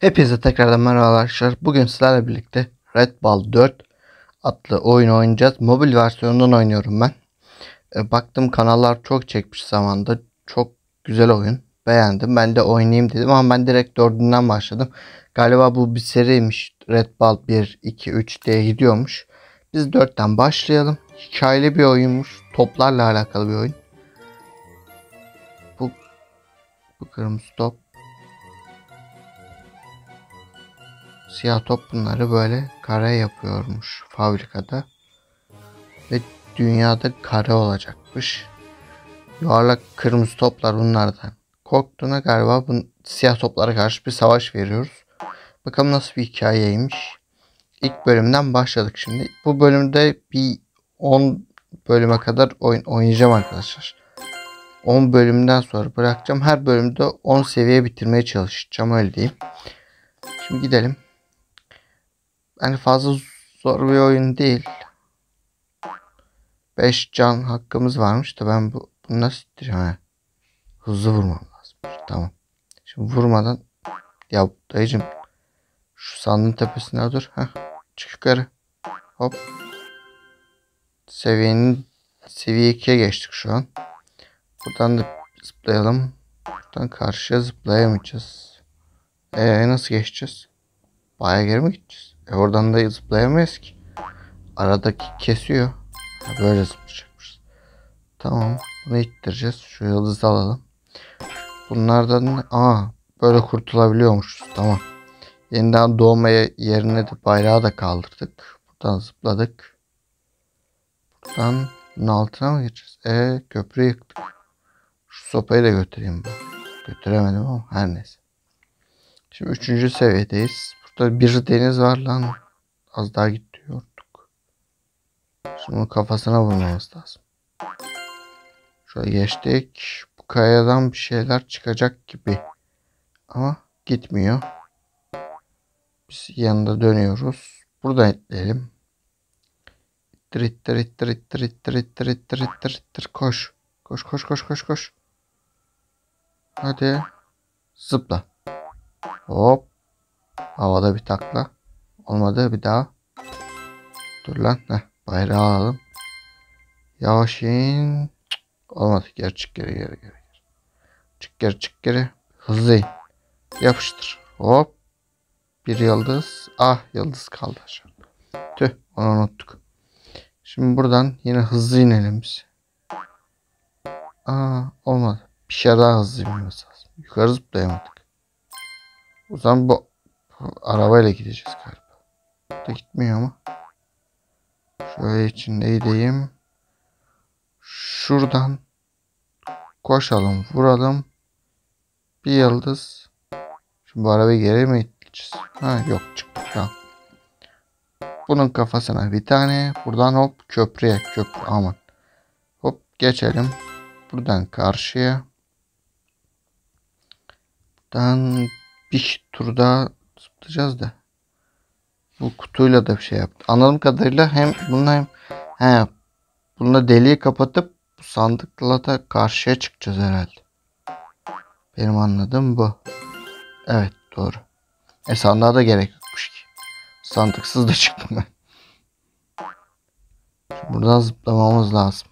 Hepinize tekrardan merhaba arkadaşlar. Bugün sizlerle birlikte Red Ball 4 adlı oyunu oynayacağız. Mobil versiyonundan oynuyorum ben. Baktım kanallar çok çekmiş zamanda. Çok güzel oyun. Beğendim. Ben de oynayayım dedim ama ben direkt 4'ünden başladım. Galiba bu bir seriymiş. Red Ball 1, 2, 3 diye gidiyormuş. Biz 4'ten başlayalım. Hikayeli bir oyunmuş. Toplarla alakalı bir oyun. Bu kırmızı top. Siyah top bunları böyle kare yapıyormuş fabrikada. Ve dünyada kare olacakmış. Yuvarlak kırmızı toplar bunlardan. Korktuğuna galiba bu siyah toplara karşı bir savaş veriyoruz. Bakalım nasıl bir hikayeymiş. İlk bölümden başladık şimdi. Bu bölümde bir 10 bölüme kadar oynayacağım arkadaşlar. 10 bölümden sonra bırakacağım. Her bölümde 10 seviye bitirmeye çalışacağım, öyle diyeyim. Şimdi gidelim. Yani fazla zor bir oyun değil. 5 can hakkımız varmış da ben bunu nasıl ittireceğim? He. Hızlı vurmam lazım. Tamam. Şimdi vurmadan. Ya dayıcım. Şu sandığın tepesine dur. Heh. Çık yukarı. Hop. Seviye 2'ye geçtik şu an. Buradan da zıplayalım. Buradan karşıya zıplayamayacağız. Nasıl geçeceğiz? Bayağı geri mi gideceğiz? Oradan da zıplayamayız ki. Aradaki kesiyor. Böyle zıplayacakmışız. Tamam. Bunu ittireceğiz. Şu yıldızı alalım. Bunlardan böyle kurtulabiliyormuşuz. Tamam. Yeniden doğmaya yerine de bayrağı da kaldırdık. Buradan zıpladık. Buradan bunun altına mı geçeceğiz? Köprü yıktık. Şu sopayı da götüreyim ben. Götüremedim ama her neyse. Şimdi 3. seviyedeyiz. Burada bir deniz var lan. Az daha gidiyorduk. Şimdi bunu kafasına vurmamız lazım. Şöyle geçtik. Bu kayadan bir şeyler çıkacak gibi. Ama gitmiyor. Biz yanında dönüyoruz. Buradan itleyelim. İttir. Koş. Koş. Hadi. Zıpla. Hop. Havada bir takla. Olmadı bir daha. Dur lan. Heh, bayrağı alalım. Yavaş in. Olmadı. Geri çık geri. Çık geri. Hızlı in. Yapıştır. Hop. Bir yıldız. Ah, yıldız kaldı aşağıda. Tüh, onu unuttuk. Şimdi buradan yine hızlı inelim biz. Olmadı. Bir şey daha hızlı inmemiz lazım. Yukarı zıplayamadık. O zaman bu arabayla gideceğiz galiba. Bu da gitmiyor ama. Şöyle içinde gideyim. Şuradan koşalım, vuralım. Bir yıldız. Şimdi bu arabayı geri mi iteceğiz? Ha, yok, çıktı. Tamam. Bunun kafasına bir tane. Buradan hop köprüye. Köprü aman. Hop geçelim. Buradan karşıya. Buradan bir tur daha zıplayacağız da. Bu kutuyla da bir şey yaptı. Anladığım kadarıyla hem bununla bununla deliği kapatıp bu sandıkla da karşıya çıkacağız herhalde. Benim anladığım bu. Evet, doğru. Sandığa da gerek yokmuş ki. Sandıksız da çıktım ben. Şimdi buradan zıplamamız lazım.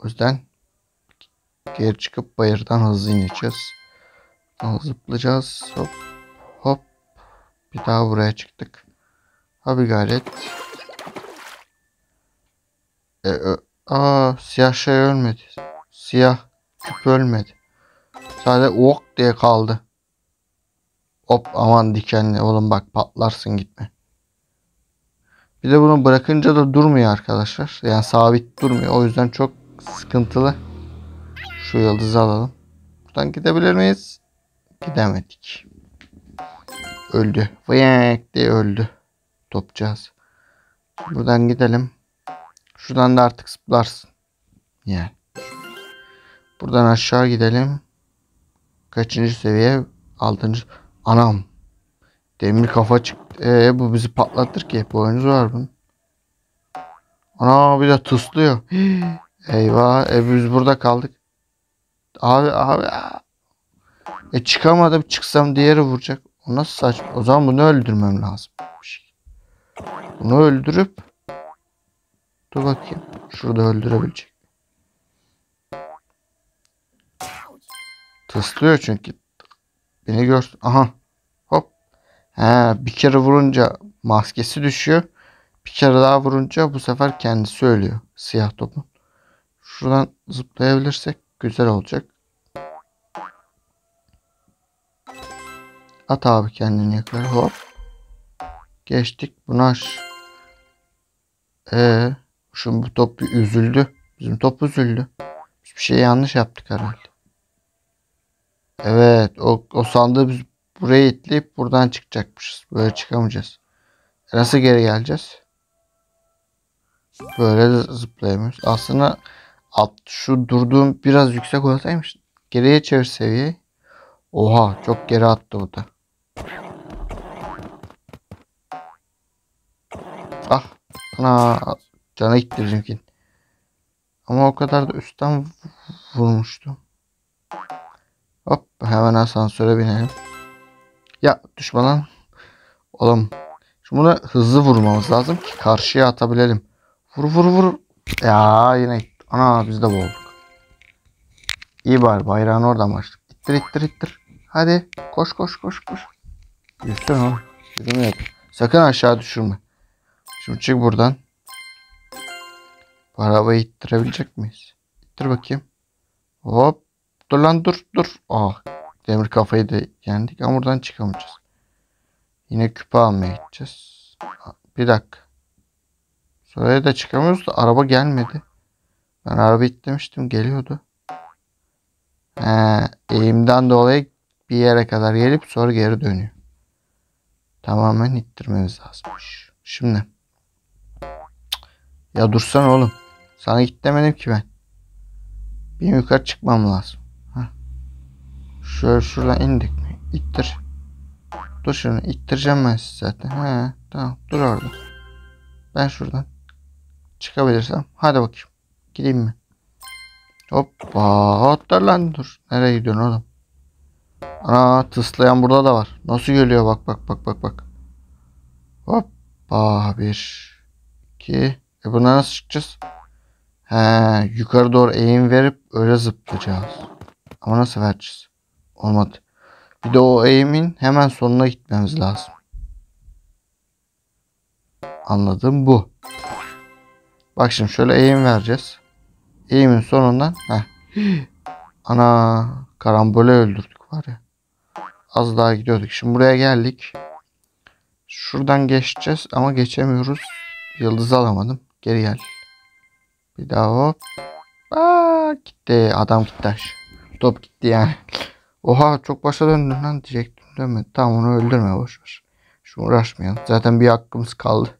O yüzden geri çıkıp bayırdan hızlı ineceğiz. Zıplayacağız. Hop. Hop. Bir daha buraya çıktık. Abi gayret. Siyah şey ölmedi. Siyah küp ölmedi. Sadece ok diye kaldı. Hop, aman dikenli. Oğlum bak, patlarsın, gitme. Bir de bunu bırakınca da durmuyor arkadaşlar. Yani sabit durmuyor. O yüzden çok sıkıntılı. Şu yıldızı alalım. Buradan gidebilir miyiz? Gidemedik. Öldü. Vıyak diye öldü. Topacağız. Buradan gidelim. Şuradan da artık zıplarsın. Yani. Buradan aşağı gidelim. Kaçıncı seviye? 6. Anam. Demir kafa çıktı. Bu bizi patlatır ki. Boynuzu var bunun. Ana, bir de tıslıyor. Eyvah. Biz burada kaldık. Abi. Çıkamadım. Çıksam diğeri vuracak. O nasıl saçma? O zaman bunu öldürmem lazım. Bunu öldürüp dur bakayım. Şurada öldürebilecek. Tıslıyor çünkü. Beni görsün. Aha. Hop. He, bir kere vurunca maskesi düşüyor. Bir kere daha vurunca bu sefer kendisi ölüyor. Siyah topu. Şuradan zıplayabilirsek güzel olacak. At abi kendini yakar. Hop. Geçtik. Bunu aç. Şimdi bu top üzüldü. Bizim top üzüldü. Biz bir şey yanlış yaptık herhalde. Evet. O sandığı biz buraya itleyip buradan çıkacakmışız. Böyle çıkamayacağız. Nasıl geri geleceğiz? Böyle de zıplayamıyoruz. Aslında at şu durduğum biraz yüksek olsaymış. Geriye çevir seviyeyi. Oha çok geri attı bu da. Ah. Ana. Cana gitti bizimkin. Ama o kadar da üstten vurmuştum. Hop. Hemen asansöre binelim. Ya düşme lan. Oğlum. Şimdi buna hızlı vurmamız lazım ki karşıya atabilelim. Vur vur vur. Ya yine gitti. Ana biz de boğulduk. İyi bari bayrağını oradan açtık. İttir ittir ittir. Hadi koş koş koş koş. Yürüsün oğlum. Yürümüyor. Sakın aşağı düşürme. Şimdi çık buradan. Bu arabayı ittirebilecek miyiz? İttir bakayım. Hop. Dur lan dur dur. Ah. Demir kafayı da yendik ama buradan çıkamayacağız. Yine küpe almaya gideceğiz. Bir dakika. Sonra da çıkamıyoruz da araba gelmedi. Ben araba itlemiştim. Geliyordu. Eğimden dolayı bir yere kadar gelip sonra geri dönüyor. Tamamen ittirmemiz lazımmış. Şimdi. Ya dursana oğlum. Sana git demedim ki ben. Benim yukarı çıkmam lazım. Heh. Şöyle şuradan indik mi? İttir. Dur şunu. İttireceğim ben sizi zaten. He, tamam dur orada. Ben şuradan çıkabilirsem. Hadi bakayım. Gideyim mi? Hoppa. Hatta lan dur. Nereye gidiyorsun oğlum? Ana tıslayan burada da var. Nasıl geliyor? Bak bak bak bak bak. Hoppa. 1, 2. Buna nasıl çıkacağız? He, yukarı doğru eğim verip öyle zıplayacağız. Ama nasıl vereceğiz? Olmadı. Bir de o eğimin hemen sonuna gitmemiz lazım. Anladım bu. Bak şimdi şöyle eğim vereceğiz. Eğimin sonundan. Heh. Ana karambole öldürdük var ya. Az daha gidiyorduk. Şimdi buraya geldik. Şuradan geçeceğiz ama geçemiyoruz. Yıldız alamadım. Geri gel. Bir daha hop. Aa, gitti. Adam gitti. Top gitti yani. Oha çok başa döndüm lan diyecektim. Dönmedi. Tamam onu öldürme boşver. Şimdi uğraşmayalım. Zaten bir hakkımız kaldı.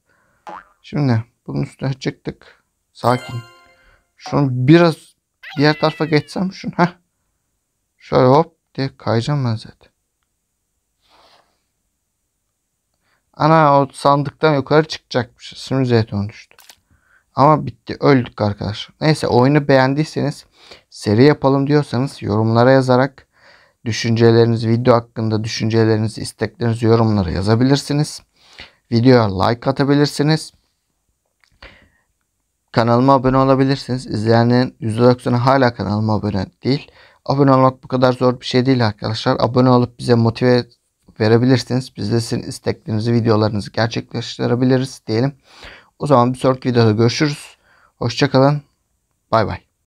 Şimdi bunun üstüne çıktık. Sakin. Şunu biraz diğer tarafa geçsem şunu. Heh. Şöyle hop diye kayacağım ben zaten. Ana o sandıktan yukarı çıkacakmış. Şimdi zeyton düştü. Ama bitti. Öldük arkadaşlar. Neyse oyunu beğendiyseniz seri yapalım diyorsanız yorumlara yazarak düşüncelerinizi, video hakkında düşüncelerinizi, isteklerinizi yorumlara yazabilirsiniz. Videoya like atabilirsiniz. Kanalıma abone olabilirsiniz. İzleyenlerin %90'ı hala kanalıma abone değil. Abone olmak bu kadar zor bir şey değil arkadaşlar. Abone olup bize motive verebilirsiniz. Biz de sizin isteklerinizi, videolarınızı gerçekleştirebiliriz diyelim. O zaman bir sonraki videoda görüşürüz. Hoşça kalın. Bay bay.